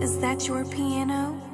Is that your piano?